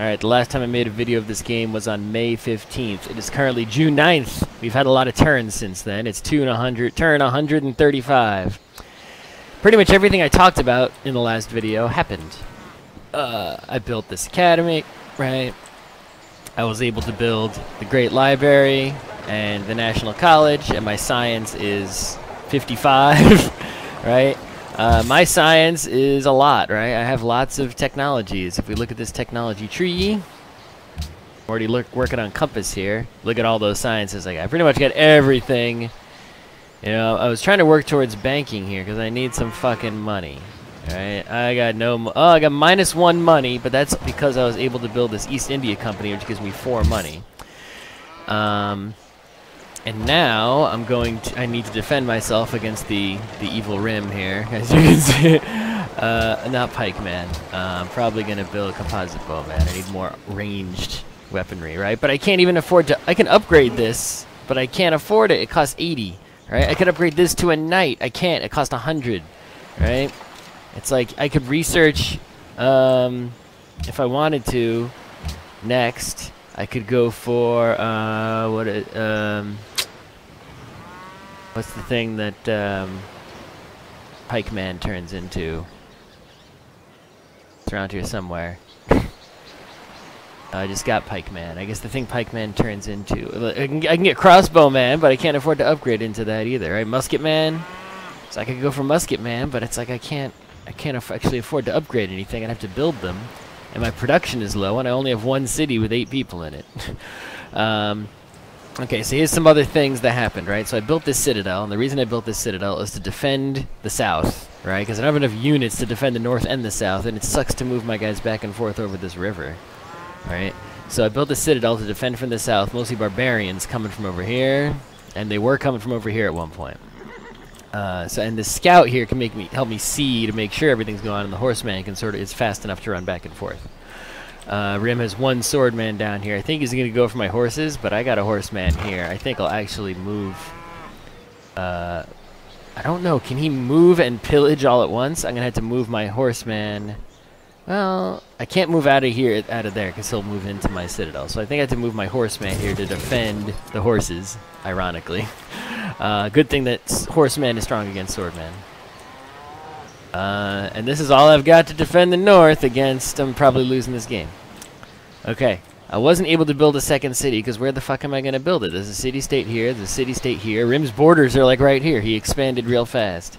Alright, the last time I made a video of this game was on May 15th. It is currently June 9th. We've had a lot of turns since then. It's turn 135. Pretty much everything I talked about in the last video happened. I built this academy, right? I was able to build the Great Library and the National College, and my science is 55, right? My science is a lot, right? I have lots of technologies. If we look at this technology tree, I'm already working on compass here. Look at all those sciences I got. I pretty much got everything. You know, I was trying to work towards banking here because I need some fucking money, right? I got I got -1 money, but that's because I was able to build this East India Company, which gives me 4 money. And now I'm going to, I need to defend myself against the evil rim here, as you can see. Not Pikeman. I'm probably going to build a Composite Bowman. I need more ranged weaponry, right? But I can't even afford to, I can upgrade this, but I can't afford it. It costs 80, right? I could upgrade this to a Knight. I can't. It costs 100, right? It's like, I could research, if I wanted to, next. I could go for, what's the thing that Pikeman turns into? It's around here somewhere. I just got Pikeman. I guess the thing Pikeman turns into. I can get Crossbow Man, but I can't afford to upgrade into that either, right? Musket Man. So I could go for Musket Man, but it's like I can't actually afford to upgrade anything. I'd have to build them. And my production is low, and I only have one city with 8 people in it. Okay, so here's some other things that happened, right? So I built this citadel, and the reason I built this citadel is to defend the south, right? Because I don't have enough units to defend the north and the south, and it sucks to move my guys back and forth over this river, right? So I built this citadel to defend from the south, mostly barbarians coming from over here, and they were coming from over here at one point. And the scout here can help me see to make sure everything's going on, and the horseman can is fast enough to run back and forth. Rim has one swordman down here. I think he's going to go for my horses, but I got a horseman here. I think I'll actually move. I don't know. Can he move and pillage all at once? I'm going to have to move my horseman. Well, I can't move out of here, out of there, because he'll move into my citadel. So I think I have to move my horseman here to defend the horses, ironically. Good thing that Horseman is strong against Swordman. And this is all I've got to defend the north against. I'm probably losing this game. Okay. I wasn't able to build a second city, because where the fuck am I going to build it? There's a city-state here. There's a city-state here. Rim's borders are, like, right here. He expanded real fast.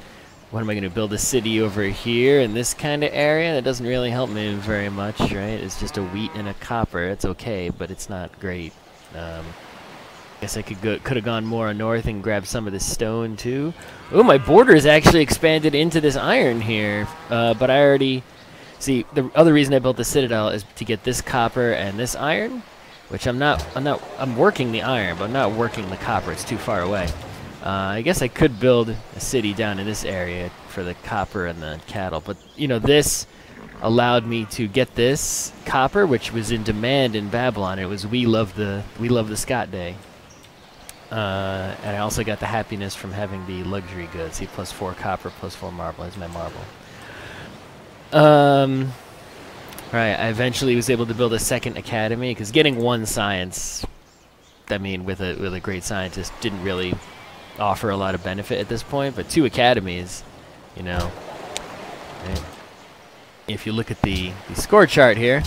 What am I going to build a city over here in this kind of area? That doesn't really help me very much, right? It's just a wheat and a copper. It's okay, but it's not great. Guess I could have gone more north and grabbed some of this stone too. Oh, my borders actually expanded into this iron here, but I already see the other reason I built the citadel is to get this copper and this iron, which I'm working the iron, but I'm not working the copper. It's too far away. I guess I could build a city down in this area for the copper and the cattle, but you know this allowed me to get this copper, which was in demand in Babylon. It was we love the Scott Day. And I also got the happiness from having the luxury goods. See, +4 copper, +4 marble. That's my marble. Right, I eventually was able to build a second academy, because getting one science, I mean, with a great scientist didn't really offer a lot of benefit at this point, but 2 academies, you know. Right? If you look at the score chart here,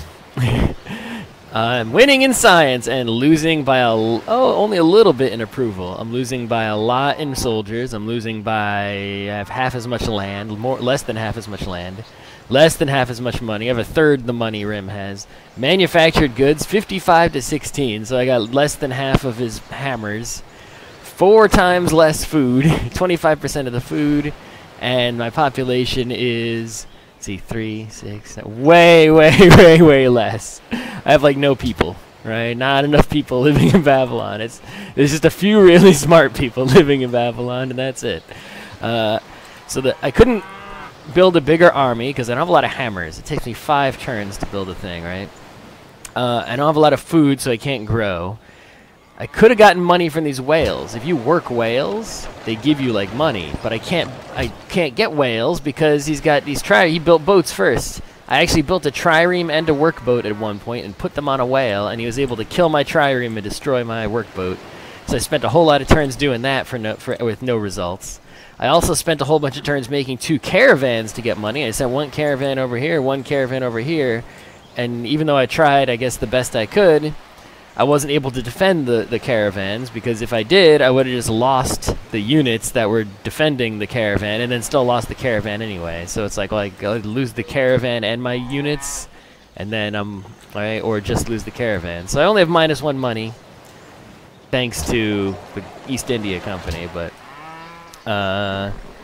I'm winning in science and losing by only a little bit in approval. I'm losing by a lot in soldiers. I'm losing by, I have half as much land, less than half as much land, less than half as much money. I have a third the money Rim has. Manufactured goods, 55-16, so I got less than half of his hammers. 4 times less food, 25% of the food, and my population is, let's see, 3, 6, way less. I have, like, no people, right? Not enough people living in Babylon. There's just a few really smart people living in Babylon, and that's it. So I couldn't build a bigger army because I don't have a lot of hammers. It takes me 5 turns to build a thing, right? I don't have a lot of food, so I can't grow. I could have gotten money from these whales. If you work whales, they give you, like, money. But I can't get whales because he built boats first. I actually built a trireme and a workboat at one point and put them on a whale, and he was able to kill my trireme and destroy my workboat. So I spent a whole lot of turns doing that with no results. I also spent a whole bunch of turns making two caravans to get money. I sent one caravan over here, one caravan over here, and even though I tried, I guess, the best I could, I wasn't able to defend the caravans, because if I did, I would have just lost the units that were defending the caravan and then still lost the caravan anyway. So it's like I lose the caravan and my units, and then I'm right, or just lose the caravan. So I only have -1 money thanks to the East India Company, but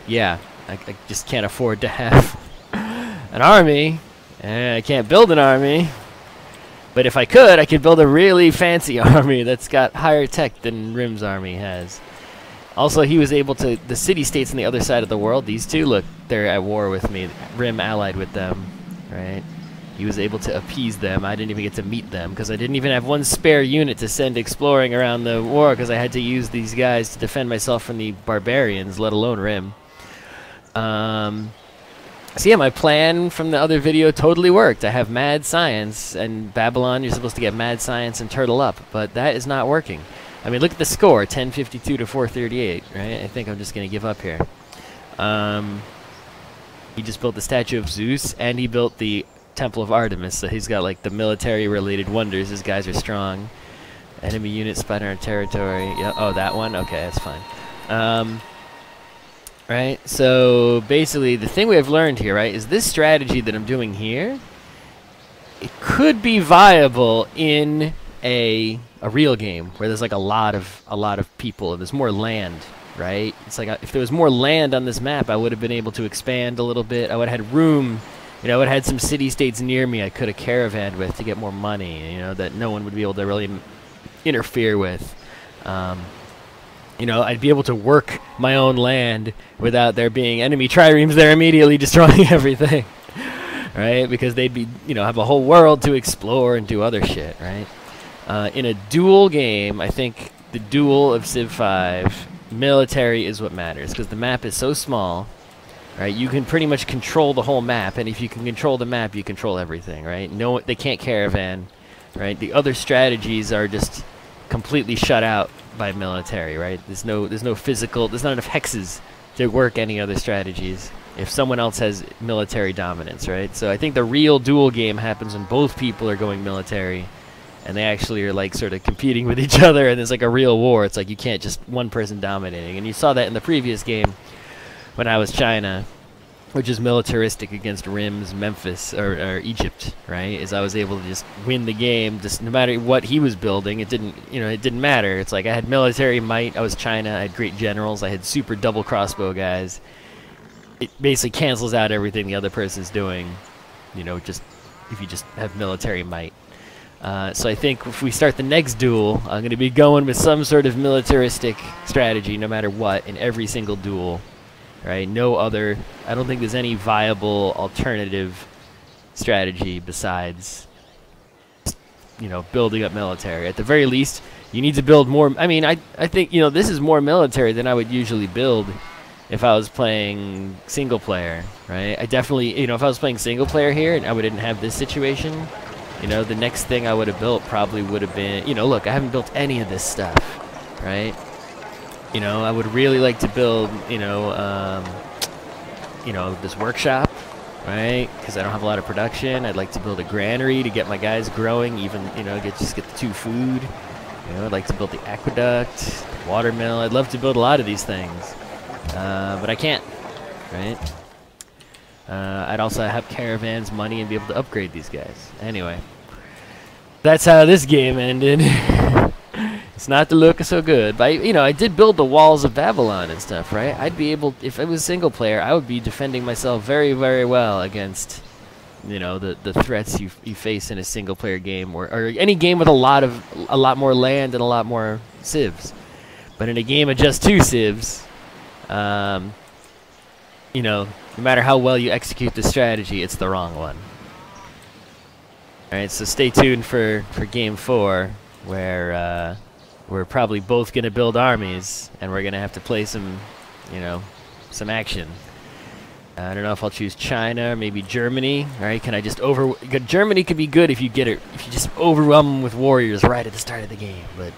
yeah, I just can't afford to have an army, and I can't build an army. But if I could build a really fancy army that's got higher tech than Rim's army has. Also, he was able to... The city-states on the other side of the world, these two, look, they're at war with me. Rim allied with them, right? He was able to appease them. I didn't even get to meet them, because I didn't even have one spare unit to send exploring around the war, because I had to use these guys to defend myself from the barbarians, let alone Rim. So yeah, my plan from the other video totally worked. I have mad science, and Babylon, you're supposed to get mad science and turtle up, but that is not working. I mean, look at the score, 1052 to 438, right? I think I'm just going to give up here. He just built the Statue of Zeus, and he built the Temple of Artemis, so he's got, like, the military-related wonders. His guys are strong. Enemy unit spied on our territory. Yeah, oh, that one? Okay, that's fine. Right, so basically the thing we have learned here, right, is this strategy that I'm doing here, it could be viable in a real game where there's like a lot of people and there's more land, right? It's like if there was more land on this map, I would have been able to expand a little bit. I would have had room, you know, I would have had some city-states near me I could have caravaned with to get more money, you know, that no one would be able to really interfere with. You know, I'd be able to work my own land without there being enemy triremes there immediately destroying everything, right? Because they'd be, you know, have a whole world to explore and do other shit, right? In a duel game, I think the duel of Civ 5, military is what matters, because the map is so small, right? You can pretty much control the whole map, and if you can control the map, you control everything, right? No, they can't caravan, right? The other strategies are just completely shut out by military, right? There's no physical, there's not enough hexes to work any other strategies if someone else has military dominance, right? So I think the real duel game happens when both people are going military and they actually are like sort of competing with each other, and there's like a real war. It's like you can't just one person dominating, and you saw that in the previous game when I was China, which is militaristic against Rim's Memphis or Egypt, right? Is I was able to just win the game, just no matter what he was building. It didn't, you know, it didn't matter. It's like I had military might. I was China. I had great generals. I had super double crossbow guys. It basically cancels out everything the other person's doing, you know, just if you just have military might. So I think if we start the next duel, I'm going to be going with some sort of militaristic strategy, no matter what, in every single duel. Right, no other, I don't think there's any viable alternative strategy besides, you know, building up military. At the very least, you need to build more. I mean, I think, you know, this is more military than I would usually build if I was playing single player, right? I definitely, you know, if I was playing single player here and I didn't have this situation, you know, the next thing I would have built probably would have been, you know, look, I haven't built any of this stuff, right? You know, I would really like to build, you know, this workshop, right? Because I don't have a lot of production. I'd like to build a granary to get my guys growing, even, you know, just get the 2 food. You know, I'd like to build the aqueduct, the water mill. I'd love to build a lot of these things, but I can't, right? I'd also have caravans, money, and be able to upgrade these guys. Anyway, that's how this game ended. It's not to look so good, but, you know, I did build the walls of Babylon and stuff, right? I'd be able, if I was single player, I would be defending myself very, very well against, you know, the threats you face in a single player game, or any game with a lot more land and a lot more civs. But in a game of just 2 civs, you know, no matter how well you execute the strategy, it's the wrong one. All right, so stay tuned for game 4, where we're probably both going to build armies, and we're going to have to play some, you know, some action. I don't know if I'll choose China, maybe Germany. All right, can I just over... Germany could be good if you get it, if you just overwhelm them with warriors right at the start of the game. But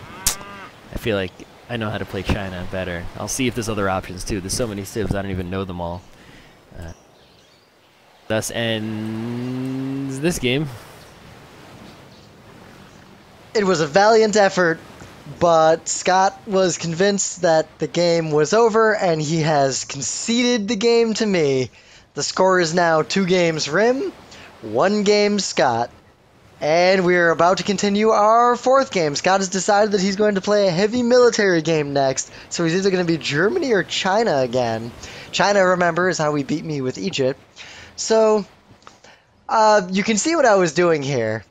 I feel like I know how to play China better. I'll see if there's other options too. There's so many civs, I don't even know them all. Thus ends this game. It was a valiant effort, but Scott was convinced that the game was over, and he has conceded the game to me. The score is now 2 games Rim, 1 game Scott. And we're about to continue our 4th game. Scott has decided that he's going to play a heavy military game next, so he's either going to be Germany or China again. China, remember, is how we beat me with Egypt. So, you can see what I was doing here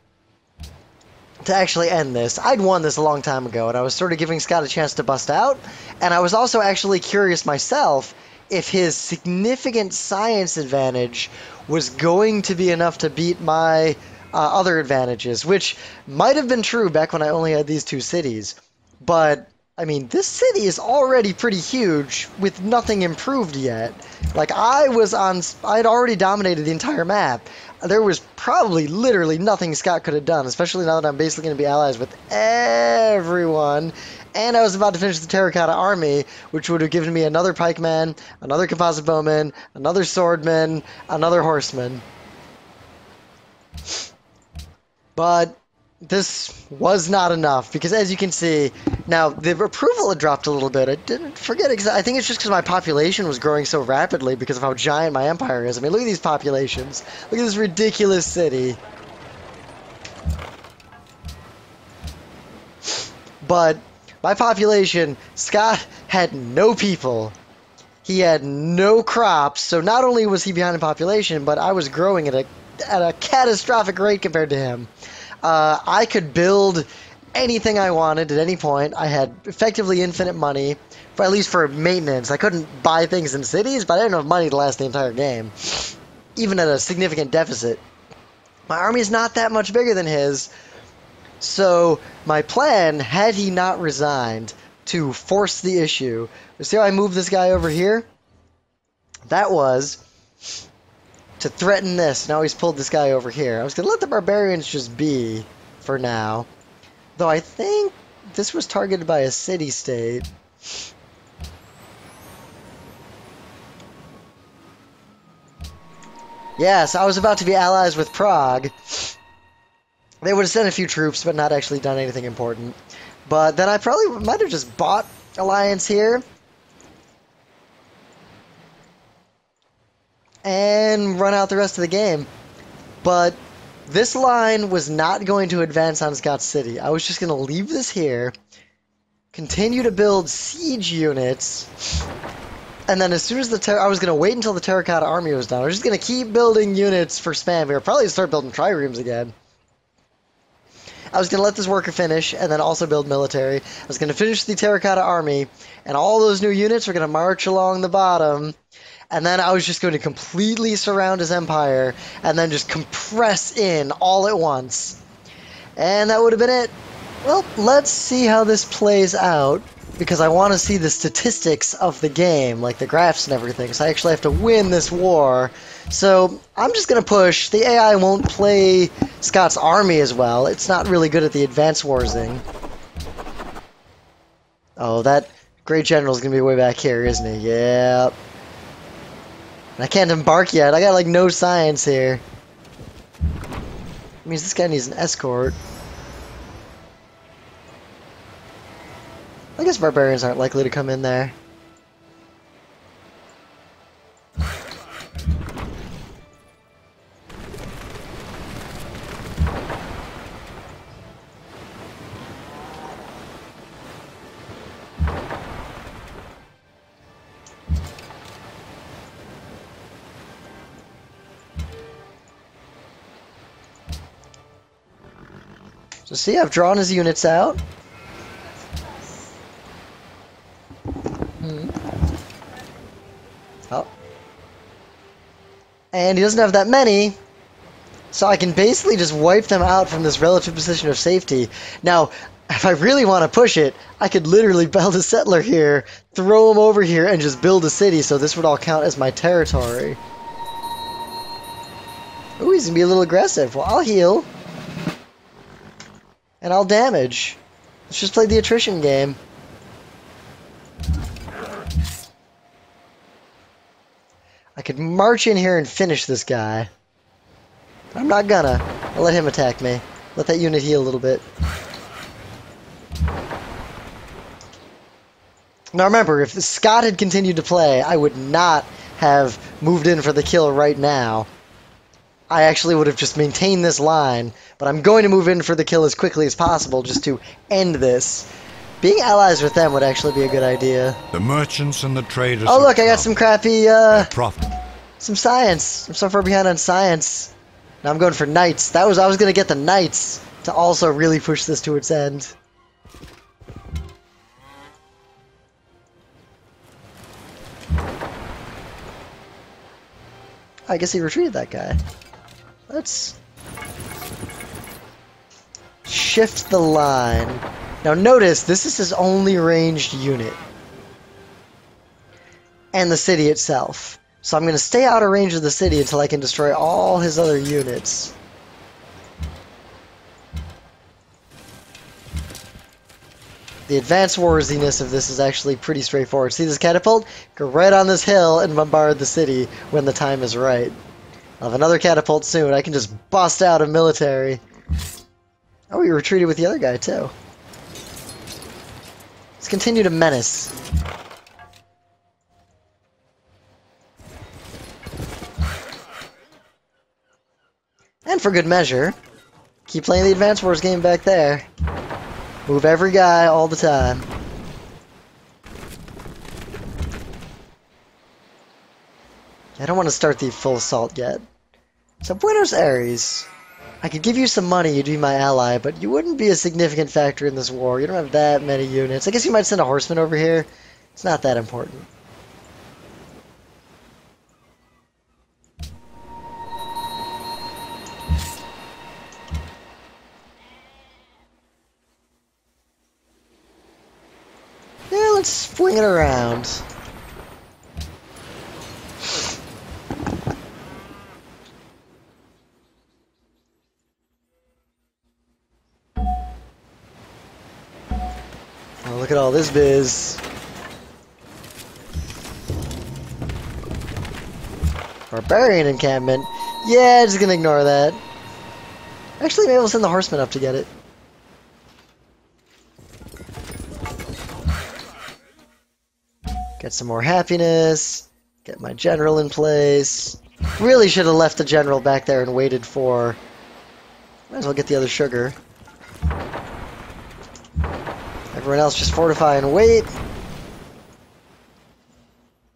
to actually end this. I'd won this a long time ago, and I was sort of giving Scott a chance to bust out, and I was also actually curious myself if his significant science advantage was going to be enough to beat my other advantages, which might have been true back when I only had these 2 cities. But, I mean, this city is already pretty huge with nothing improved yet. Like, I'd already dominated the entire map. There was probably literally nothing Scott could have done, especially now that I'm basically going to be allies with everyone. And I was about to finish the Terracotta Army, which would have given me another Pikeman, another Composite Bowman, another Swordman, another Horseman. But this was not enough, because as you can see, now the approval had dropped a little bit. I didn't forget exactly. I think it's just because my population was growing so rapidly because of how giant my empire is. I mean, look at these populations. Look at this ridiculous city. But my population, Scott had no people. He had no crops, so not only was he behind in population, but I was growing at a catastrophic rate compared to him. I could build anything I wanted at any point. I had effectively infinite money, for at least for maintenance. I couldn't buy things in cities, but I didn't have money to last the entire game, even at a significant deficit. My army is not that much bigger than his, so my plan, had he not resigned, to force the issue. See how I moved this guy over here? That was to threaten this. Now he's pulled this guy over here. I was going to let the barbarians just be for now. Though I think this was targeted by a city-state. Yes, I was about to be allies with Prague. They would have sent a few troops, but not actually done anything important. But then I probably might have just bought alliance here and run out the rest of the game. But this line was not going to advance on Scott's city. I was just going to leave this here, continue to build siege units, and then as soon as I was going to wait until the Terracotta Army was down. I was just going to keep building units for spam here. Probably start building triremes again. I was going to let this worker finish and then also build military. I was going to finish the Terracotta Army, and all those new units were going to march along the bottom. And then I was just going to completely surround his empire and then just compress in all at once. And that would have been it. Well, let's see how this plays out, because I want to see the statistics of the game, like the graphs and everything. So I actually have to win this war. So I'm just going to push. The AI won't play Scott's army as well. It's not really good at the advanced wars thing. Oh, that Great General's going to be way back here, isn't he? Yep. I can't embark yet. I got, like, no science here. It means this guy needs an escort. I guess barbarians aren't likely to come in there. See, I've drawn his units out. Oh. And he doesn't have that many, so I can basically just wipe them out from this relative position of safety. Now, if I really want to push it, I could literally build a settler here, throw him over here, and just build a city, so this would all count as my territory. Ooh, he's gonna be a little aggressive. Well, I'll heal. And I'll damage. Let's just play the attrition game. I could march in here and finish this guy. But I'm not gonna. I'll let him attack me. Let that unit heal a little bit. Now remember, if Scott had continued to play, I would not have moved in for the kill right now. I actually would have just maintained this line, but I'm going to move in for the kill as quickly as possible just to end this. Being allies with them would actually be a good idea. The merchants and the traders. Oh look, I got some crappy, some science. I'm so far behind on science. Now I'm going for knights. I was gonna get the knights to also really push this to its end. I guess he retreated that guy. Let's shift the line. Now notice, this is his only ranged unit. And the city itself. So I'm going to stay out of range of the city until I can destroy all his other units. The advanced warsiness of this is actually pretty straightforward. See this catapult? Go right on this hill and bombard the city when the time is right. I'll have another catapult soon. I can just bust out a military. Oh, we retreated with the other guy too. Let's continue to menace. And for good measure, keep playing the Advance Wars game back there. Move every guy all the time. I don't want to start the full assault yet. So Buenos Aires, I could give you some money, you'd be my ally, but you wouldn't be a significant factor in this war. You don't have that many units. I guess you might send a horseman over here. It's not that important. Let's fling it around. Oh, look at all this biz. Barbarian encampment. Yeah, just gonna ignore that. Actually, maybe we'll send the horsemen up to get it. Get some more happiness, get my general in place. Really should have left the general back there and waited for... Might as well get the other sugar. Everyone else just fortify and wait.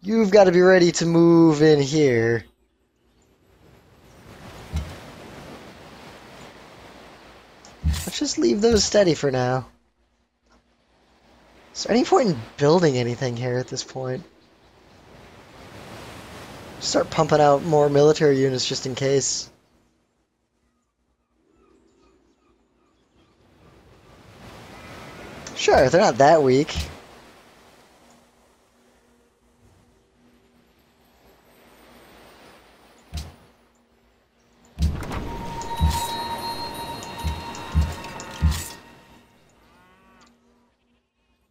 You've got to be ready to move in here. Let's just leave those steady for now. Is there any point in building anything here at this point? Start pumping out more military units just in case. Sure, they're not that weak.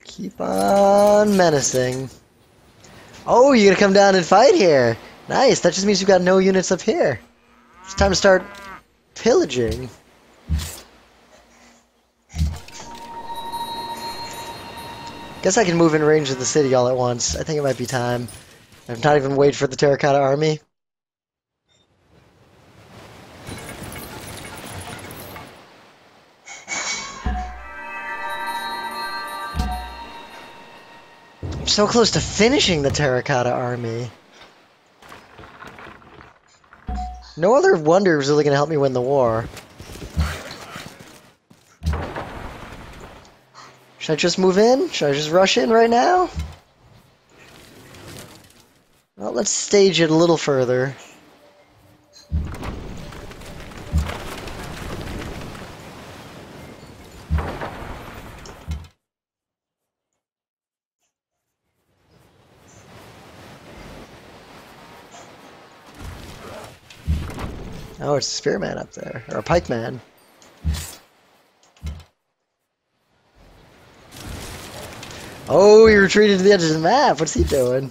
Keep on menacing. Oh, you're gonna come down and fight here. Nice, that just means you've got no units up here. It's time to start pillaging. Guess I can move in range of the city all at once. I think it might be time. I've not even waited for the Terracotta Army. So close to finishing the Terracotta Army. No other wonder is really going to help me win the war. Should I just move in? Should I just rush in right now? Well, let's stage it a little further. Oh, it's a Spearman up there, or a Pikeman. Oh, he retreated to the edge of the map. What's he doing?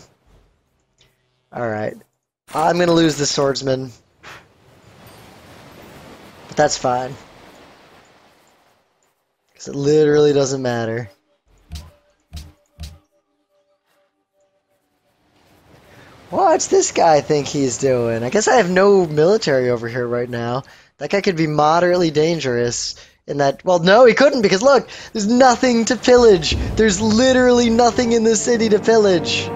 All right. I'm going to lose the swordsman. But that's fine. Because it literally doesn't matter. What's this guy think he's doing? I guess I have no military over here right now. That guy could be moderately dangerous in that... Well, no, he couldn't because, look, there's nothing to pillage. There's literally nothing in this city to pillage.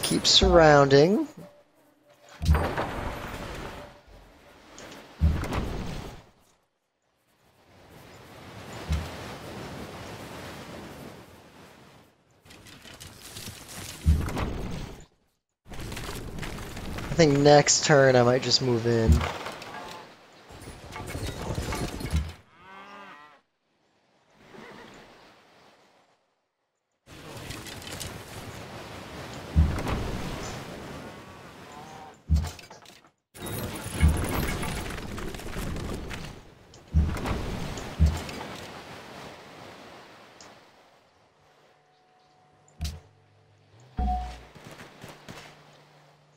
Keep surrounding. I think next turn I might just move in.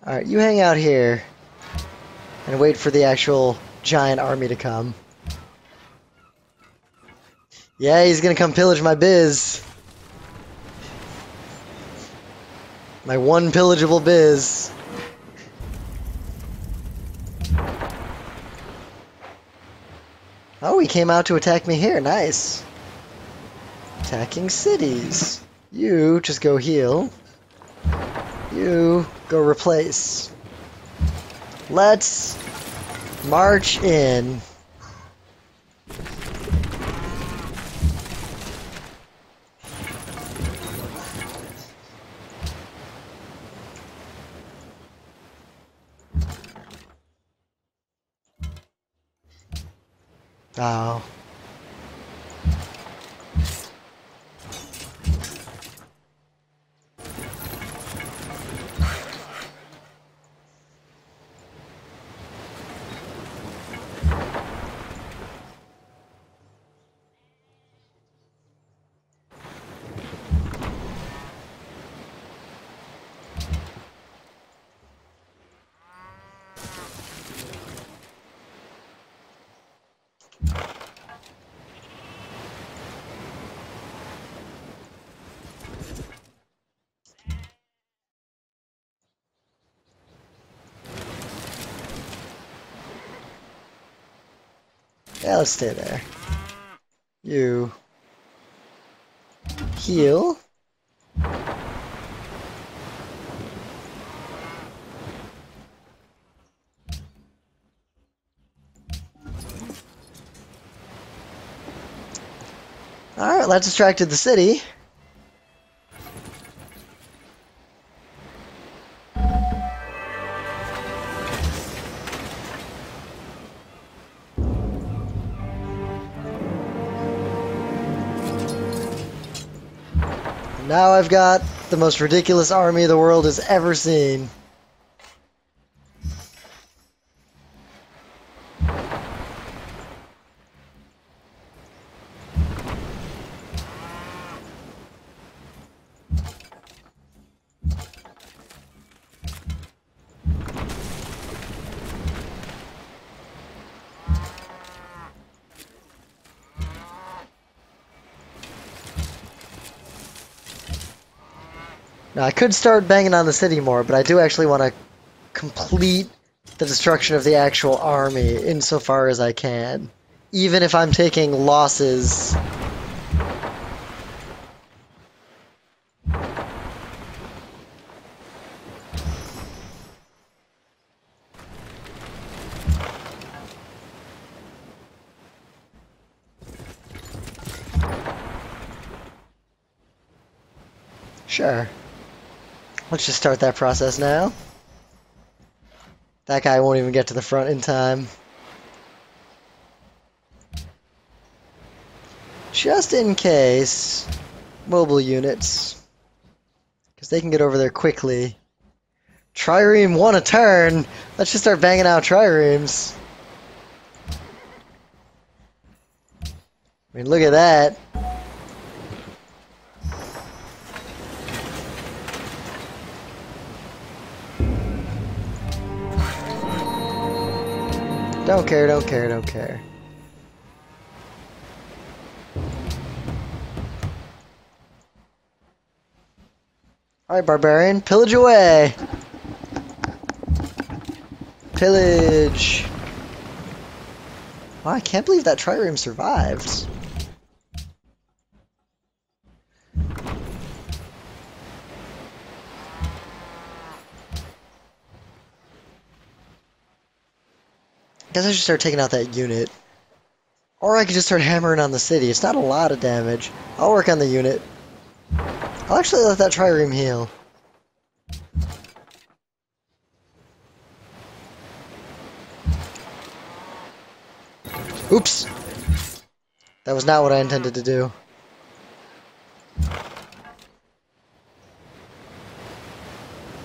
Alright, you hang out here and wait for the actual giant army to come. Yeah, he's gonna come pillage my biz. My one pillageable biz. Oh, he came out to attack me here. Nice. Attacking cities. You just go heal. You go replace. Let's march in. Oh. Yeah, let's stay there. You heal. Alright, that distracted the city. Now I've got the most ridiculous army the world has ever seen. Now, I could start banging on the city more, but I do actually want to complete the destruction of the actual army insofar as I can, even if I'm taking losses. Sure. Let's just start that process now. That guy won't even get to the front in time. Just in case, mobile units, because they can get over there quickly. Trireme won a turn. Let's just start banging out triremes. I mean, look at that. Don't care, don't care, don't care. Alright, barbarian, pillage away! Pillage! Wow, I can't believe that trireme survived. I guess I should start taking out that unit. Or I could just start hammering on the city. It's not a lot of damage. I'll work on the unit. I'll actually let that trireme heal. Oops! That was not what I intended to do.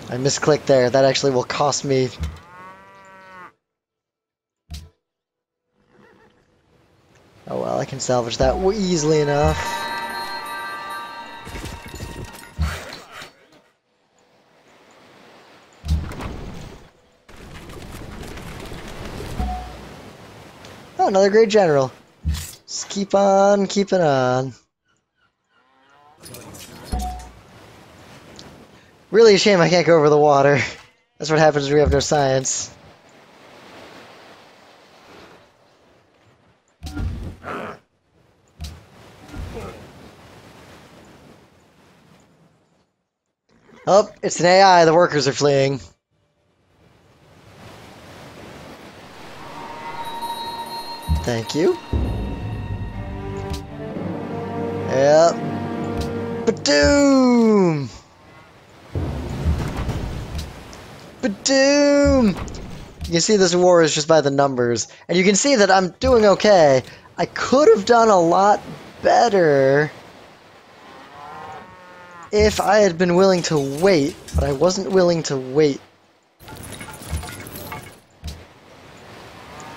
I misclicked there. That actually will cost me... Oh well, I can salvage that easily enough. Oh, another great general. Just keep on keeping on. Really a shame I can't go over the water. That's what happens when we have no science. Oh, it's an AI, the workers are fleeing. Thank you. Yep. Badoom! Badoom! You can see this war is just by the numbers. And you can see that I'm doing okay. I could have done a lot better if I had been willing to wait, but I wasn't willing to wait.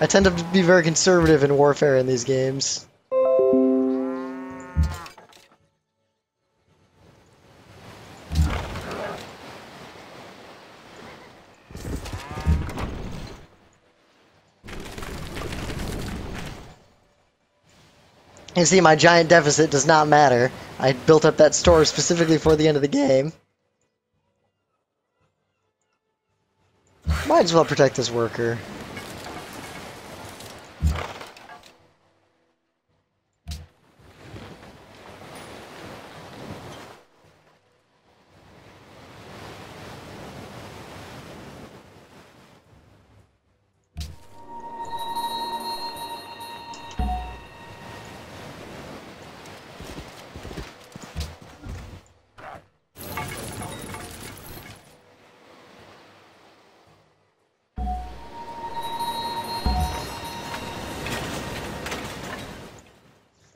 I tend to be very conservative in warfare in these games. You see, my giant deficit does not matter. I built up that store specifically for the end of the game. Might as well protect this worker.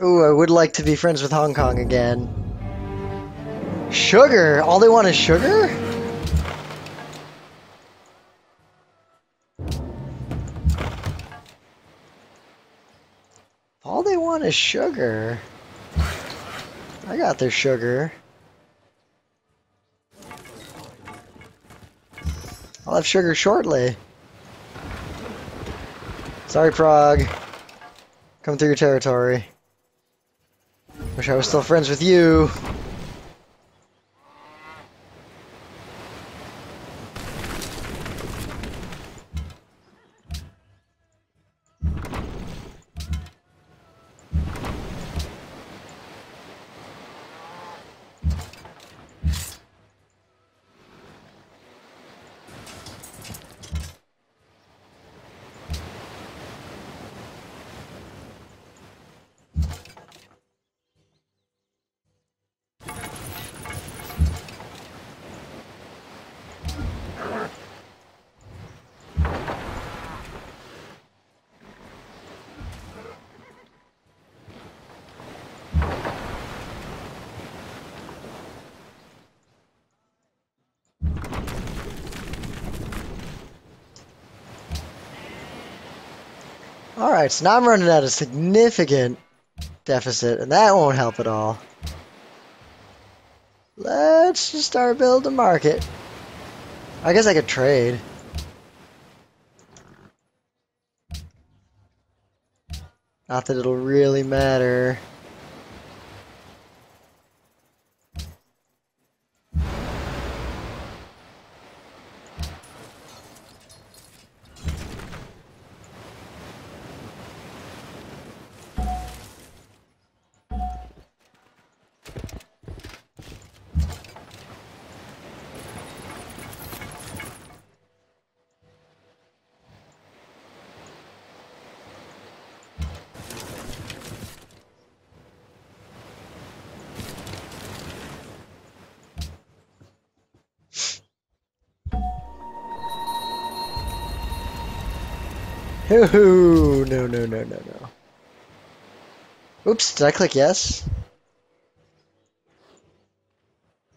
Ooh, I would like to be friends with Hong Kong again. Sugar! All they want is sugar? All they want is sugar. I got their sugar. I'll have sugar shortly. Sorry, Prague. Come through your territory. Wish I was still friends with you. Alright, so now I'm running at a significant deficit, and that won't help at all. Let's just start building a market. I guess I could trade. Not that it'll really matter. No, no, no, no, no. Oops, did I click yes?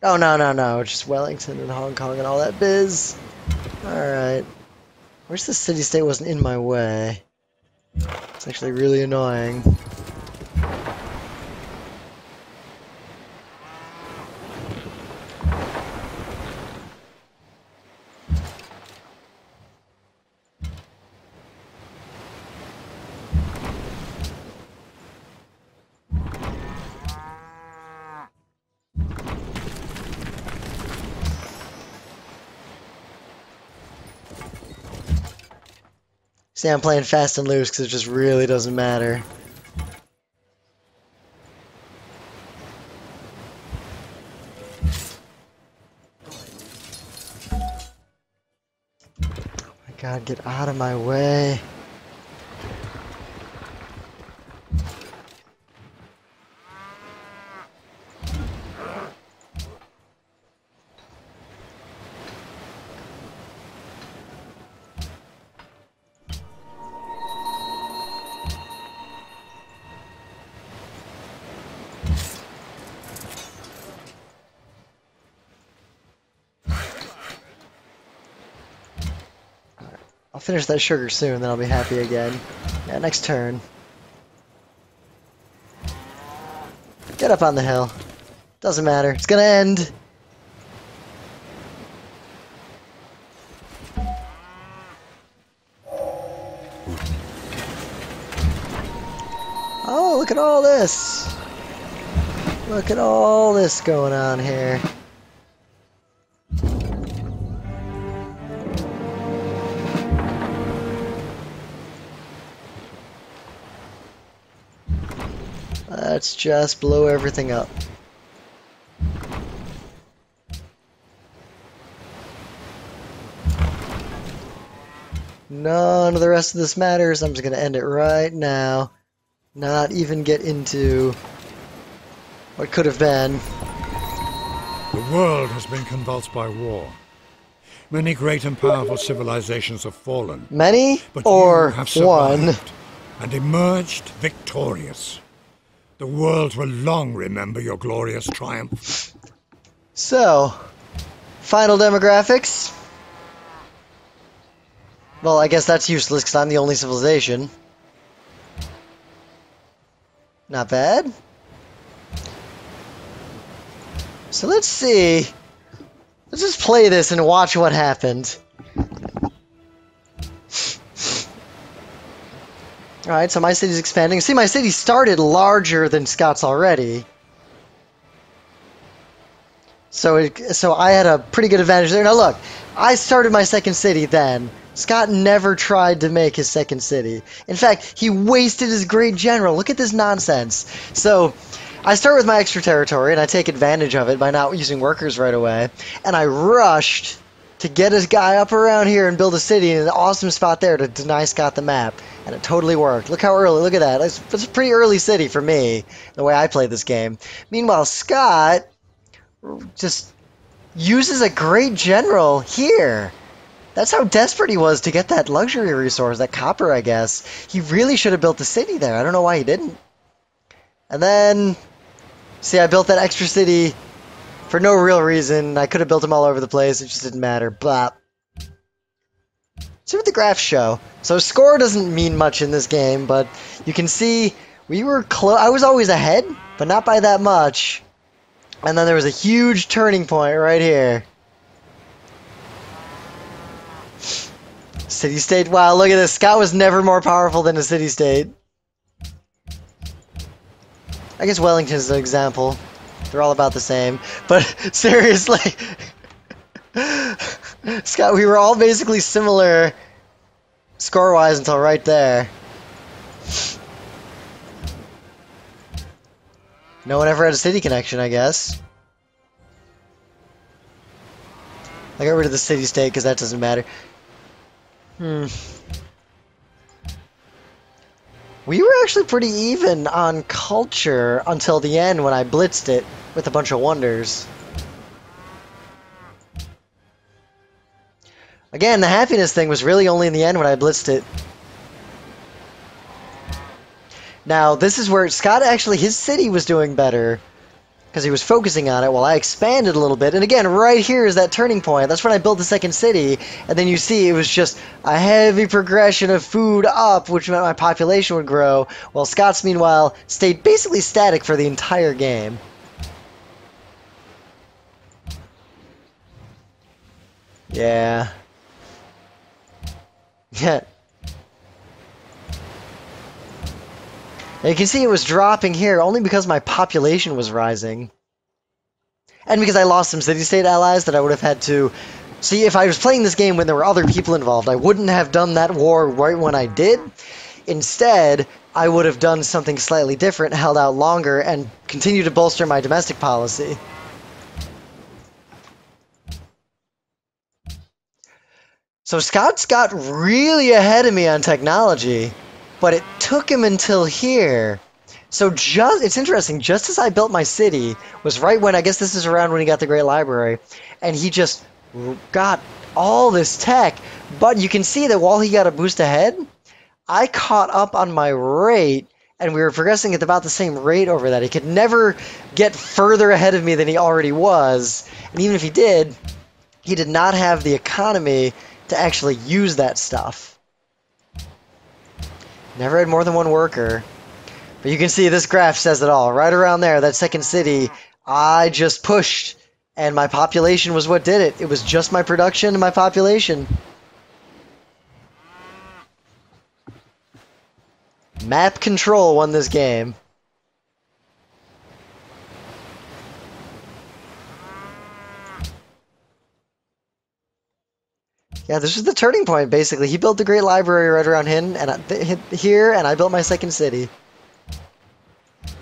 Oh, no, no, no. Just Wellington and Hong Kong and all that biz. Alright. I wish the city-state wasn't in my way. It's actually really annoying. See, I'm playing fast and loose because it just really doesn't matter. Oh my god, get out of my way. Finish that sugar soon, then I'll be happy again. Yeah, next turn. Get up on the hill. Doesn't matter. It's gonna end. Oh, look at all this. Look at all this going on here. Let's just blow everything up. None of the rest of this matters. I'm just going to end it right now. Not even get into what could have been. The world has been convulsed by war. Many great and powerful civilizations have fallen. Many? But or you have survived one? And emerged victorious. The world will long remember your glorious triumph. So, final demographics. Well, I guess that's useless because I'm the only civilization. Not bad. So let's see. Let's just play this and watch what happened. Alright, so my city's expanding. See, my city started larger than Scott's already. So I had a pretty good advantage there. Now look, I started my second city then. Scott never tried to make his second city. In fact, he wasted his Great General. Look at this nonsense. So, I start with my extra territory, and I take advantage of it by not using workers right away. And I rushed to get his guy up around here and build a city in an awesome spot there to deny Scott the map. And it totally worked. Look how early, look at that. It's a pretty early city for me, the way I play this game. Meanwhile, Scott just uses a Great General here. That's how desperate he was to get that luxury resource, that copper, I guess. He really should have built the city there. I don't know why he didn't. And then, see, I built that extra city for no real reason. I could have built them all over the place. It just didn't matter. Blah. See what the graphs show. So score doesn't mean much in this game, but you can see we were close. I was always ahead, but not by that much. And then there was a huge turning point right here. City-state. Wow, look at this. Scott was never more powerful than a city-state. I guess Wellington is an example. They're all about the same. But seriously, Scott, we were all basically similar score-wise until right there. No one ever had a city connection, I guess. I got rid of the city-state because that doesn't matter. We were actually pretty even on culture until the end when I blitzed it with a bunch of wonders. Again, the happiness thing was really only in the end when I blitzed it. Now, this is where Scott actually, his city was doing better because he was focusing on it while I expanded a little bit. And again, right here is that turning point. That's when I built the second city. And then you see it was just a heavy progression of food up, which meant my population would grow, while Scott's, meanwhile, stayed basically static for the entire game. Yeah. Yeah. And you can see it was dropping here only because my population was rising. And because I lost some city-state allies that I would have had to... See, if I was playing this game when there were other people involved, I wouldn't have done that war right when I did. Instead, I would have done something slightly different, held out longer, and continued to bolster my domestic policy. So Scott's got really ahead of me on technology. But it took him until here. So just, it's interesting, just as I built my city, was right when, I guess this is around when he got the Great Library, and he just got all this tech. But you can see that while he got a boost ahead, I caught up on my rate, and we were progressing at about the same rate over that. He could never get further ahead of me than he already was. And even if he did not have the economy to actually use that stuff. Never had more than one worker. But you can see this graph says it all. Right around there, that second city, I just pushed. And my population was what did it. It was just my production and my population. Map control won this game. Yeah, this was the turning point, basically. He built the Great Library right around him, and here, and I built my second city. I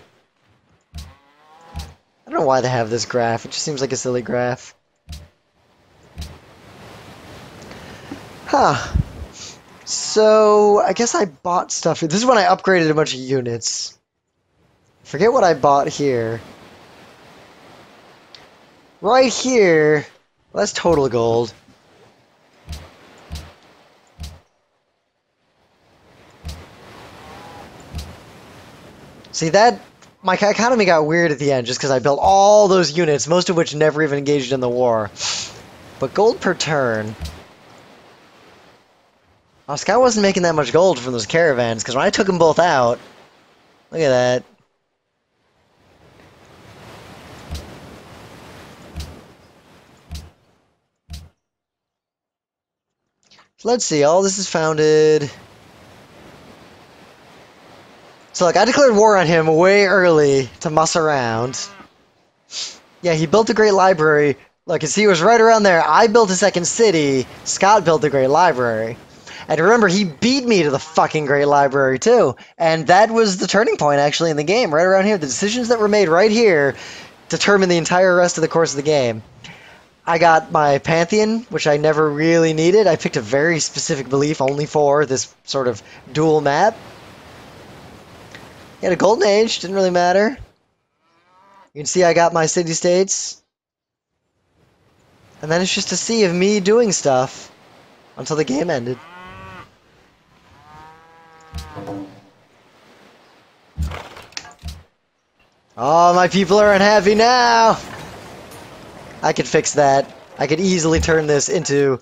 don't know why they have this graph. It just seems like a silly graph. Huh. So, I guess I bought stuff. This is when I upgraded a bunch of units. Forget what I bought here. Right here... Well, that's total gold. See, that, my economy got weird at the end just because I built all those units, most of which never even engaged in the war. But gold per turn. Oh, Scott wasn't making that much gold from those caravans because when I took them both out, look at that. So let's see, all this is founded... So, like, I declared war on him way early to muss around. Yeah, he built the Great Library. Look, and see, he was right around there. I built a second city. Scott built the Great Library. And remember, he beat me to the fucking Great Library, too. And that was the turning point, actually, in the game. Right around here. The decisions that were made right here determined the entire rest of the course of the game. I got my Pantheon, which I never really needed. I picked a very specific belief only for this sort of dual map. Had a golden age, didn't really matter. You can see I got my city-states. And then it's just a sea of me doing stuff until the game ended. Oh, my people are unhappy now! I could fix that. I could easily turn this into...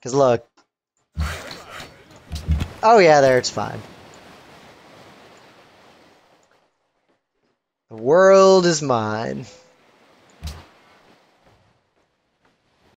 Because look... Oh yeah, there, it's fine. The world is mine.